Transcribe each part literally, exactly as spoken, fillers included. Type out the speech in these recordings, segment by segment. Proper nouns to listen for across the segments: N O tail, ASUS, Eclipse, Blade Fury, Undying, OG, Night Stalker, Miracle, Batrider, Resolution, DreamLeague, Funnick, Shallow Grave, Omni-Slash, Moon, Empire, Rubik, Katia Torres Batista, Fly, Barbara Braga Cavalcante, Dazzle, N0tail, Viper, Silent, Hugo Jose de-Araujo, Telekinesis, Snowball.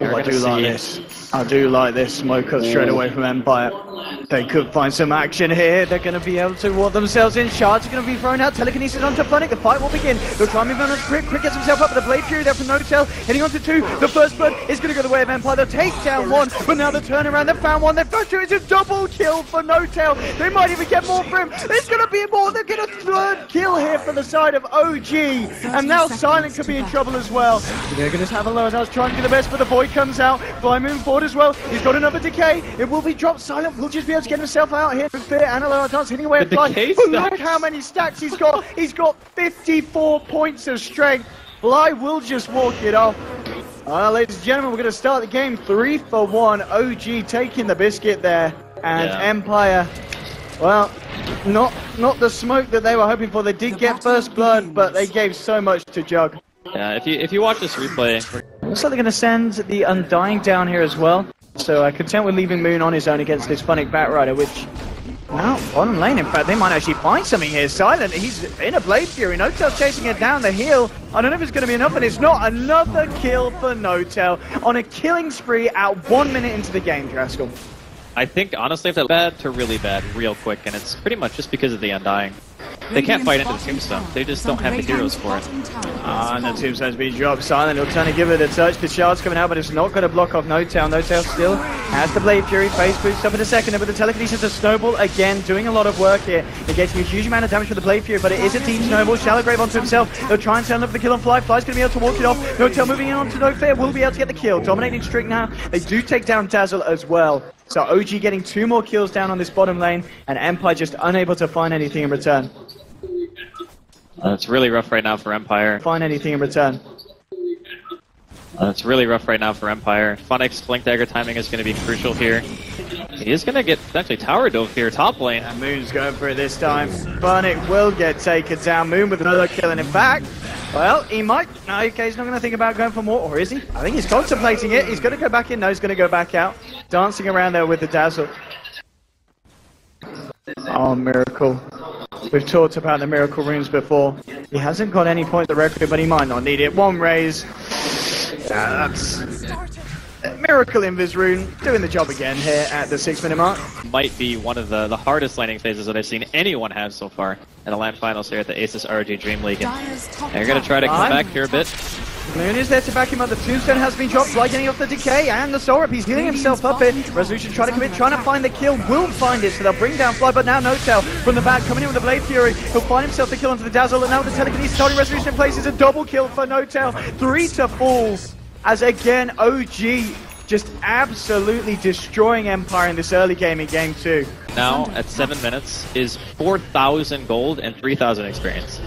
You're oh, I do like this. It. I do like this smoke up straight away from Empire. They could find some action here. They're going to be able to ward themselves in. Shards are going to be thrown out. Telekinesis onto Funnick. The fight will begin. They'll try and move on. Quick, Quick gets himself up with the Blade Fury there from N O tail. Heading on to two. The first blood is going to go the way of Empire. They'll take down one. But now the turnaround. They've found one. They've found two. It's a double kill for N O tail. They might even get more for him. There's going to be more. They'll get a third kill here from the side of O G. And now Silent could be in trouble as well. They're going to have a low as I was trying to do the best for the boy. Comes out, Fly Moon forward as well. He's got another decay. It will be dropped. Silent will just be able to get himself out here. Analar dance hitting away at Fly. Look how many stacks he's got. He's got fifty-four points of strength. Fly will just walk it off. Uh, ladies and gentlemen, we're going to start the game three for one. O G taking the biscuit there, and yeah. Empire. Well, not not the smoke that they were hoping for. They did get first blood, but they gave so much to Jug. Yeah, if you if you watch this replay. Looks like they're going to send the Undying down here as well. So I contend with leaving Moon on his own against this Funnick Batrider, which... Wow, bottom lane, in fact, they might actually find something here. Silent, he's in a Blade Fury. N O tail's chasing it down the hill. I don't know if it's going to be enough, and it's not. Another kill for N O tail on a killing spree at one minute into the game, Draskell. I think, honestly, if they're bad to really bad real quick, and it's pretty much just because of the Undying. They can't fight into the tombstone. They just don't have the heroes for it. Ah, and the tombstone's been dropped. Silent will try to give it a touch. The shard's coming out, but it's not going to block off N O tail. N O tail still has the Blade Fury. Face boots up in a second. But the Telekinesis of Snowball again, doing a lot of work here. They're getting a huge amount of damage with the Blade Fury, but it is a deep Snowball. Shallow Grave onto himself. They'll try and turn up the kill on Fly. Fly's going to be able to walk it off. N O tail moving in onto N O tail. Will be able to get the kill. Dominating streak now. They do take down Dazzle as well. So O G getting two more kills down on this bottom lane, and Empire just unable to find anything in return. Uh, it's really rough right now for Empire. Find anything in return. Uh, it's really rough right now for Empire. Funnick's Blink Dagger timing is going to be crucial here. He is going to get actually tower dove here, top lane. And Moon's going for it this time. Funnick will get taken down. Moon with another kill, and in fact, well, he might. No, okay, he's not going to think about going for more, or is he? I think he's contemplating it. He's going to go back in. No, he's going to go back out. Dancing around there with the Dazzle. Oh, Miracle. We've talked about the Miracle runes before. He hasn't got any points of record, but he might not need it. One raise. Yeah, that's... Miracle Invis rune, doing the job again here at the six minute mark. Might be one of the, the hardest landing phases that I've seen anyone have so far in the LAN finals here at the ASUS R O G Dream League. And you're going to try to come back here a bit. Moon is there to back him up. The tombstone has been dropped. Fly getting off the decay and the soul rip. He's healing himself up here. Resolution trying to commit, trying to find the kill. Won't find it, so they'll bring down Fly. But now N O tail from the back coming in with the Blade Fury. He'll find himself the kill onto the Dazzle. And now the Telekinesis holding Resolution in place. It's a double kill for N O tail. Three to four. As again, O G just absolutely destroying Empire in this early game in game two. Now, at seven minutes, is four thousand gold and three thousand experience.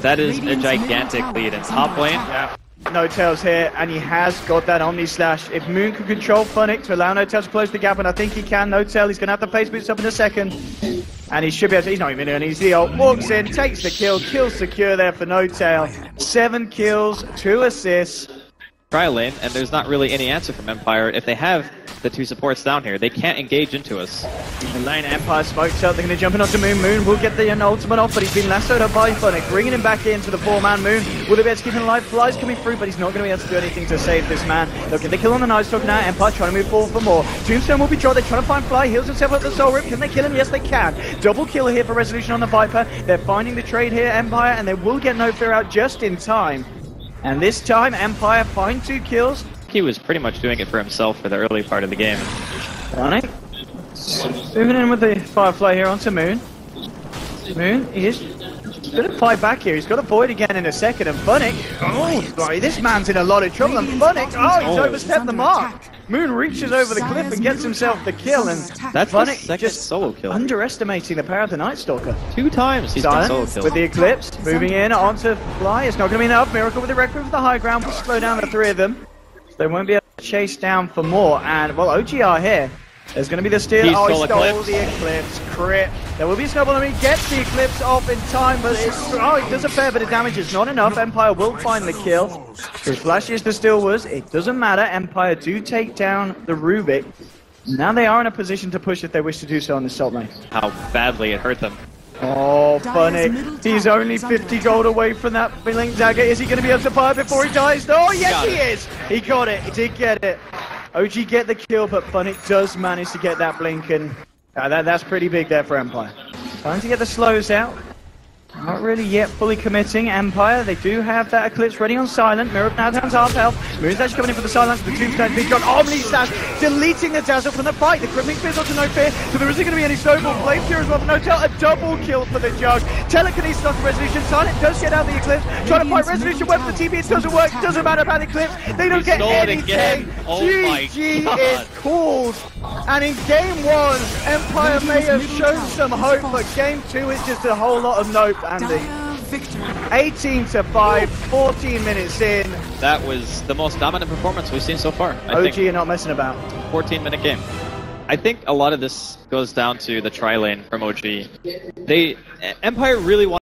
That is a gigantic lead in top lane. Yeah. N O tail's here, and he has got that Omni-Slash. If Moon can control Funnick to allow N O tail to close the gap, and I think he can, N O tail, he's going to have the face boots up in a second. And he should be able to, he's not even doing it, he's the ult, walks in, takes the kill, kill secure there for N O tail. Seven kills, two assists. Try lane, and there's not really any answer from Empire. If they have the two supports down here, they can't engage into us. In lane, Empire smokes out, they're going to jump in onto Moon. Moon will get the ultimate off, but he's been lassoed up by Funnick, bringing him back into the four-man Moon. Will they be able to keep him alive? Fly's coming through, but he's not going to be able to do anything to save this man. They'll get the kill on the Night Stalker now. Empire trying to move forward for more. Tombstone will be dropped, they're trying to find Fly, heals himself up the Soul Rip. Can they kill him? Yes, they can. Double kill here for Resolution on the Viper. They're finding the trade here, Empire, and they will get No Fear out just in time. And this time, Empire find two kills. He was pretty much doing it for himself for the early part of the game. Funnick. Moving in with the Firefly here onto Moon. Moon, he is going to fight back here. He's got a void again in a second. And Funnick, oh, sorry, this man's in a lot of trouble. And Funnick, oh, he's overstepped the mark. Moon reaches over the cliff and gets himself the kill. And that's Funnick just solo kill. Underestimating the power of the Night Stalker. Two times he's done solo kill. With the Eclipse, moving in onto Fly. It's not going to be enough. Miracle with the Requiem for the high ground will slow down the three of them. They won't be able to chase down for more. And, well, O G R here. There's going to be the steal. He oh, he stole Eclipse. The Eclipse. Crit. There will be a snowball. I mean, he gets the Eclipse off in time, but it's... Oh, it does a fair bit of damage. It's not enough. Empire will find the kill. As flashy as the steal was, it doesn't matter. Empire do take down the Rubik. Now they are in a position to push if they wish to do so on the salt lane. How badly it hurt them. Oh, Funnick. He's only fifty gold away from that Blink Dagger. Is he going to be able to fire before he dies? Oh, yes, he is. He got it. He did get it. O G get the kill, but Funnick does manage to get that blink in. Uh, that, that's pretty big there for Empire. Trying to get the slows out. Not really yet fully committing. Empire, they do have that Eclipse ready on Silent. Miracle now down to half health. Moon's actually coming in for the Silence. The Tombstone, big gun. Omni-Slash deleting the Dazzle from the fight. The Crippling Fizzle to No Fear. So there isn't going to be any Snowball. Blade Fury as well for N zero tail. A double kill for the Jug. Telekinesis on Resolution. Silent does get out the Eclipse. Trying to fight Resolution. Web for the T P. It doesn't work. Doesn't matter about Eclipse. They don't get anything. Oh G G my God. Is called. And in game one, Empire may have shown some hope, but game two is just a whole lot of nope. Andy. eighteen to five, fourteen minutes in. That was the most dominant performance we've seen so far. I O G think. You're not messing about. fourteen minute game. I think a lot of this goes down to the tri lane from O G. They Empire really wants